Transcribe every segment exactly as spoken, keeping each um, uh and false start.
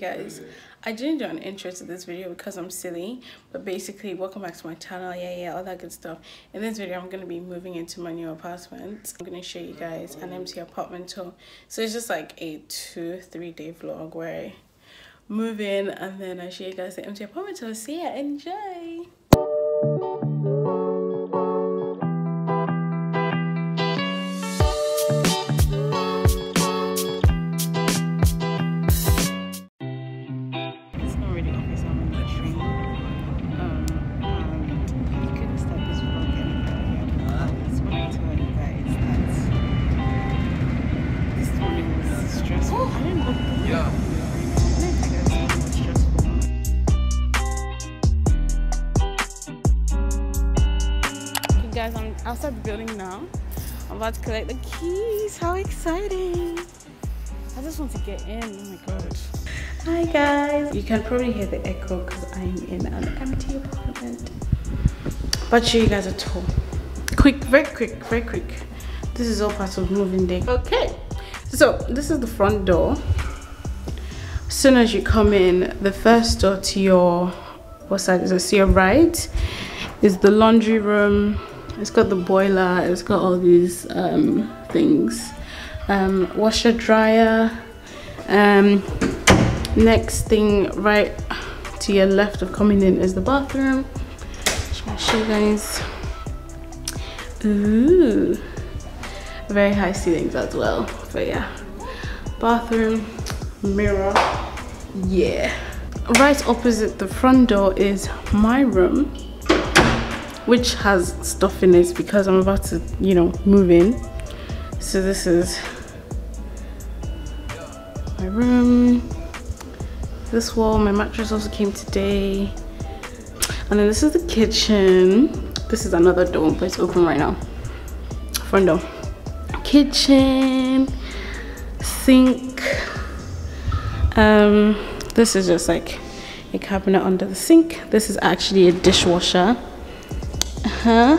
Guys, I didn't do an intro to this video because I'm silly, but basically welcome back to my channel, yeah yeah all that good stuff. In this video I'm going to be moving into my new apartment. I'm going to show you guys an empty apartment tour, so it's just like a two three day vlog where I move in and then I show you guys the empty apartment tour. So yeah, enjoy. Guys, I'm outside the building now. I'm about to collect the keys. How exciting! I just want to get in. Oh my god. Hi guys. You can probably hear the echo because I'm in an empty apartment. But show you guys a tour. Quick, very quick, very quick. This is all part of moving day. Okay. So this is the front door. As soon as you come in, the first door to your what side is it? To your right is the laundry room. It's got the boiler, it's got all these um, things, um, washer dryer. Um, next thing right to your left of coming in is the bathroom. I'll show you guys. Ooh, very high ceilings as well, but yeah, bathroom, mirror, yeah. Right opposite the front door is my room, which has stuff in it because I'm about to, you know, move in. So this is my room. This wall, my mattress also came today. And then this is the kitchen. This is another door, but it's open right now. Front door. Kitchen, sink. Um, this is just like a cabinet under the sink. This is actually a dishwasher. Huh?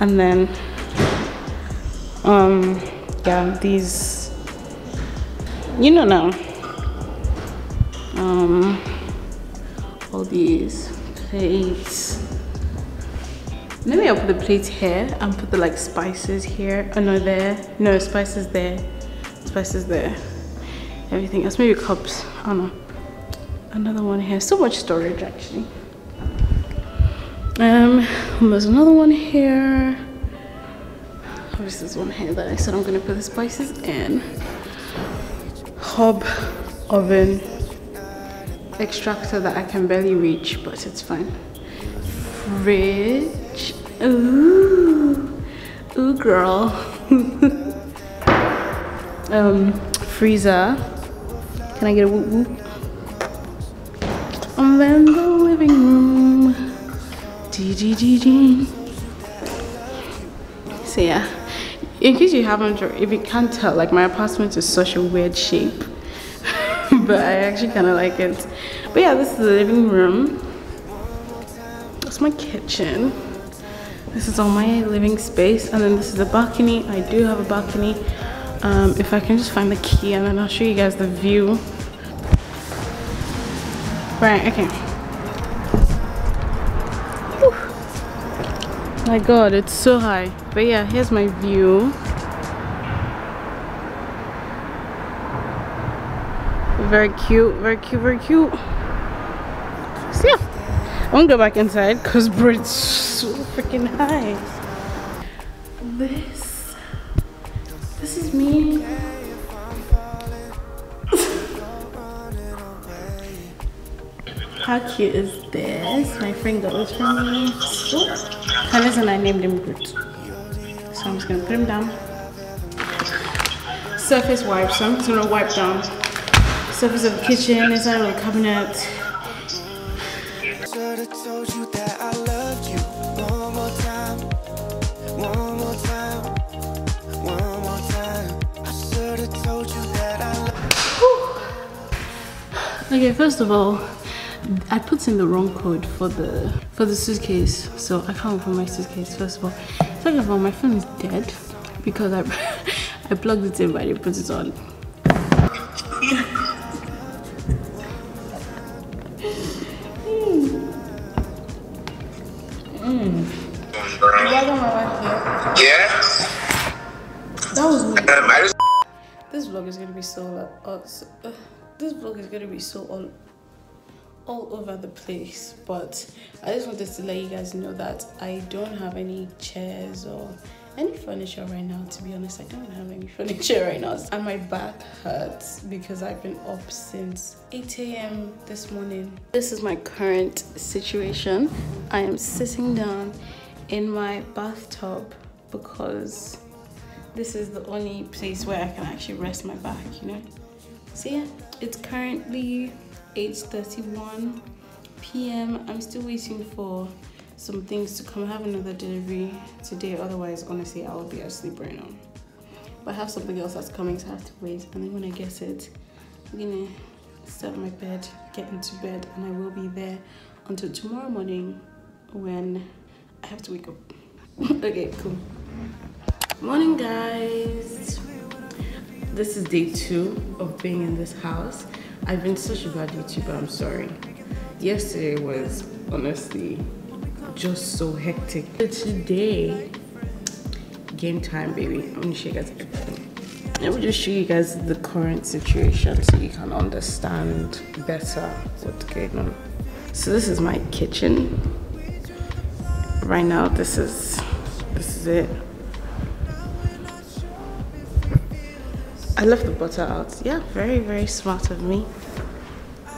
And then um yeah, these, you know, now um all these plates. Let me open the plates here and put the like spices here. Oh no, there, no spices there, spices there, everything else, maybe cups. Oh no, another one here. So much storage actually. Um, there's another one here. There's this one here that I said I'm gonna put the spices in. Hob, oven, extractor that I can barely reach, but it's fine. Fridge. Ooh, ooh, girl. um, freezer. Can I get a whoop whoop? And then the living room. So yeah, in case you haven't, if you can't tell, like my apartment is such a weird shape, but I actually kind of like it. But yeah, this is the living room. That's my kitchen. This is all my living space, and then this is the balcony. I do have a balcony. Um, if I can just find the key, and then I'll show you guys the view. Right. Okay. My god, it's so high. But yeah, here's my view. Very cute, very cute, very cute. So yeah, I won't go back inside because bro, it's so freaking high. This, this is me. How cute is this? My friend got this from me. Hannes and I named him Groot. So I'm just gonna put him down. Surface wipe, so I'm just gonna wipe down. Surface of the kitchen, is our little cabinet. Whew. Okay, first of all, I put in the wrong code for the for the suitcase, so I can't open my suitcase first of all. Second of all, my phone is dead because I I plugged it in but I didn't put it on. Yeah. That was me. Um, I just this vlog is gonna be so, uh, so uh, this vlog is gonna be so all all over the place, but I just wanted to let you guys know that I don't have any chairs or any furniture right now. To be honest, I don't have any furniture right now, and my back hurts because I've been up since eight A M this morning. This is my current situation. I am sitting down in my bathtub because this is the only place where I can actually rest my back, you know. So yeah, it's currently eight thirty-one P M I'm still waiting for some things to come. I have another delivery today, otherwise honestly I will be asleep right now, but I have something else that's coming, so I have to wait. And then when I get it, I'm gonna set up my bed, get into bed, and I will be there until tomorrow morning when I have to wake up. Okay, cool. Morning guys, this is day two of being in this house. I've been such a bad YouTuber, I'm sorry. Yesterday was honestly just so hectic. But today, game time, baby. I'm gonna show you guys everything. Let me just show you guys the current situation so you can understand better what's going on. So this is my kitchen. Right now, this is this is it. I left the butter out. Yeah, very, very smart of me.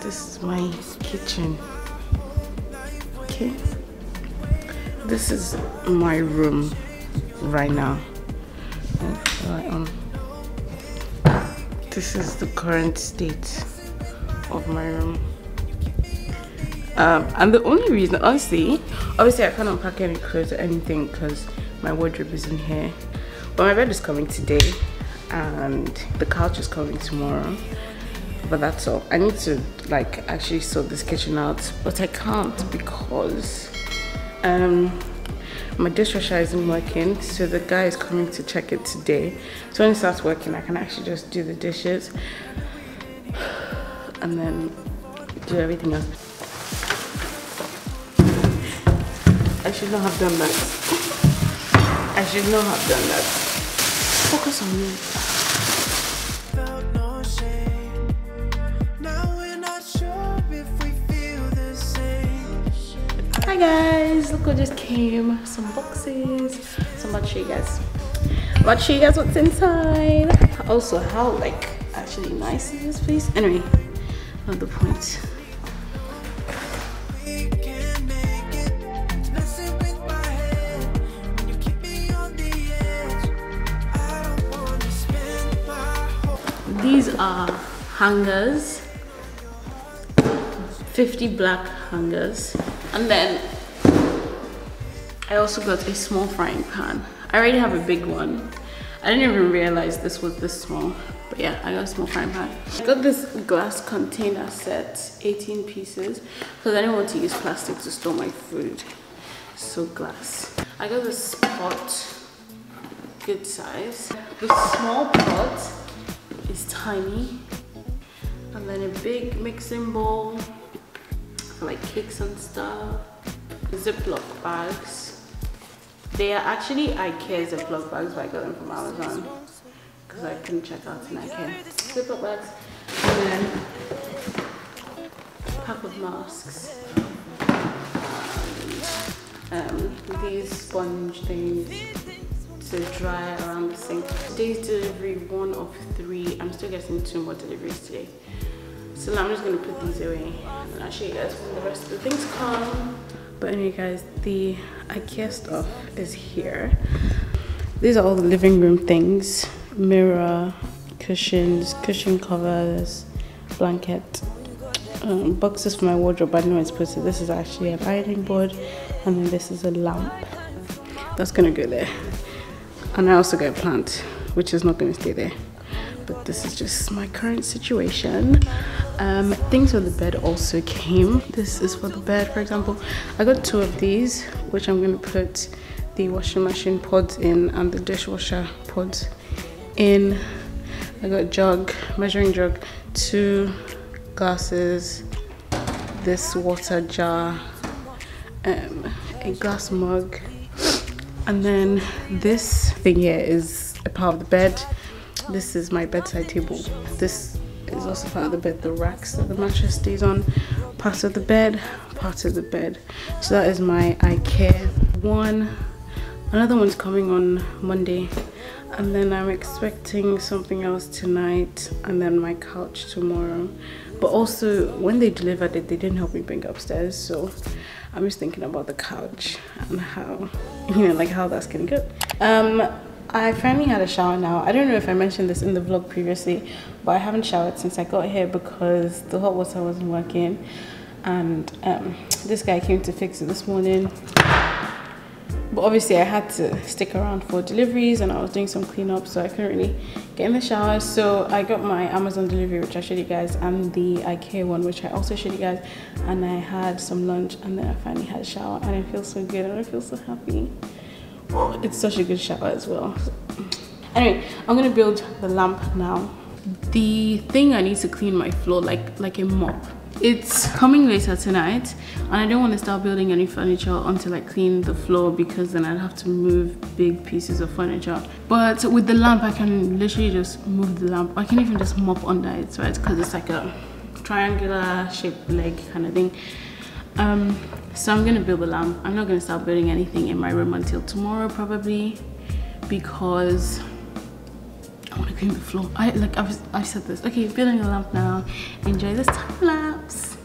This is my kitchen. Okay. This is my room right now. This is the current state of my room. Um, and the only reason, honestly, obviously I can't unpack any clothes or anything because my wardrobe is in here. But my bed is coming today, and the couch is coming tomorrow, but that's all. I need to like actually sort this kitchen out, but I can't because um my dishwasher isn't working, so the guy is coming to check it today. So when it starts working, I can actually just do the dishes and then do everything else. I should not have done that. I should not have done that. Focus on me. Hi guys, look what just came. Some boxes. So I'm about to show you guys. I'm about to show you guys what's inside. Also, how like actually nice is this place? Anyway, not the point. These are hangers, fifty black hangers. And then I also got a small frying pan. I already have a big one. I didn't even realize this was this small, but yeah, I got a small frying pan. I got this glass container set, eighteen pieces, because I didn't want to use plastic to store my food, so glass. I got this pot, good size. The small pot is tiny, and then a big mixing bowl for like cakes and stuff. Ziploc bags. They are actually IKEA Ziploc bags, but I got them from Amazon because I couldn't check out in IKEA. Ziploc bags, and then a pack of masks. Um, these sponge things to dry around the sink. Today's delivery, one of three. I'm still getting two more deliveries today. So now I'm just gonna put these away and I'll show you guys when the rest of the things come. But anyway guys, the IKEA stuff is here. These are all the living room things. Mirror, cushions, cushion covers, blanket, um, boxes for my wardrobe. I don't know it's supposed to. This is actually an ironing board, and then this is a lamp. That's gonna go there. And I also got a plant, which is not going to stay there. But this is just my current situation. Um, things for the bed also came. This is for the bed, for example. I got two of these, which I'm going to put the washing machine pods in and the dishwasher pods in. I got a jug, measuring jug, two glasses, this water jar, um, a glass mug, And then this thing here is a part of the bed. This is my bedside table. This is also part of the bed, the racks that the mattress stays on. Part of the bed, part of the bed. So that is my IKEA one. Another one's coming on Monday. And then I'm expecting something else tonight, and then my couch tomorrow. But also, when they delivered it, they didn't help me bring upstairs, so I'm just thinking about the couch and how, you know, like how that's gonna go. Um, I finally had a shower now. I don't know if I mentioned this in the vlog previously, but I haven't showered since I got here because the hot water wasn't working, and um, this guy came to fix it this morning. But obviously I had to stick around for deliveries and I was doing some cleanup, so I couldn't really get in the shower. So I got my Amazon delivery, which I showed you guys, and the IKEA one, which I also showed you guys. And I had some lunch and then I finally had a shower, and it feels so good and I feel so happy. It's such a good shower as well. Anyway, I'm gonna build the lamp now. The thing I need to clean my floor like like a mop. It's coming later tonight, and I don't want to start building any furniture until I clean the floor, because then I'd have to move big pieces of furniture. But with the lamp, I can literally just move the lamp. I can even just mop under it, right? Because it's like a triangular shaped leg kind of thing. Um, so I'm going to build the lamp. I'm not going to start building anything in my room until tomorrow probably, because I want to clean the floor. I like I've, I've said this. Okay, building a lamp now. Enjoy this time lapse.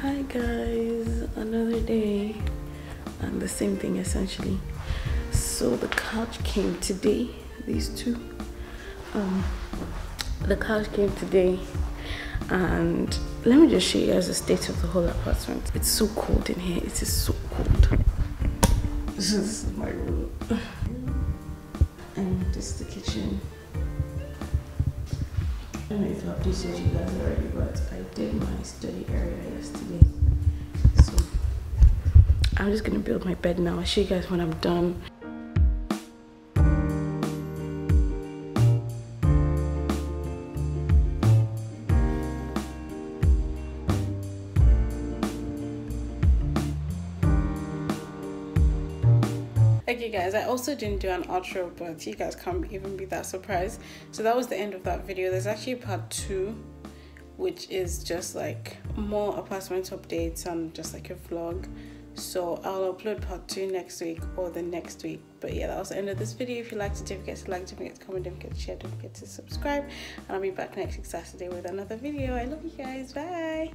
Hi guys, another day and the same thing essentially. So the couch came today. These two. Um, the couch came today, and let me just show you guys the state of the whole apartment. It's so cold in here. It is so cold. This is my room, and this is the kitchen. I don't know if I've updated you guys already, but I did my study area yesterday, so I'm just gonna build my bed now. I'll show you guys when I'm done. Okay guys, I also didn't do an outro, but you guys can't even be that surprised. So that was the end of that video. There's actually part two, which is just like more apartment updates and just like a vlog. So I'll upload part two next week or the next week. But yeah, that was the end of this video. If you liked it, don't forget to like, don't forget to comment, don't forget to share, don't forget to subscribe. And I'll be back next week Saturday with another video. I love you guys. Bye.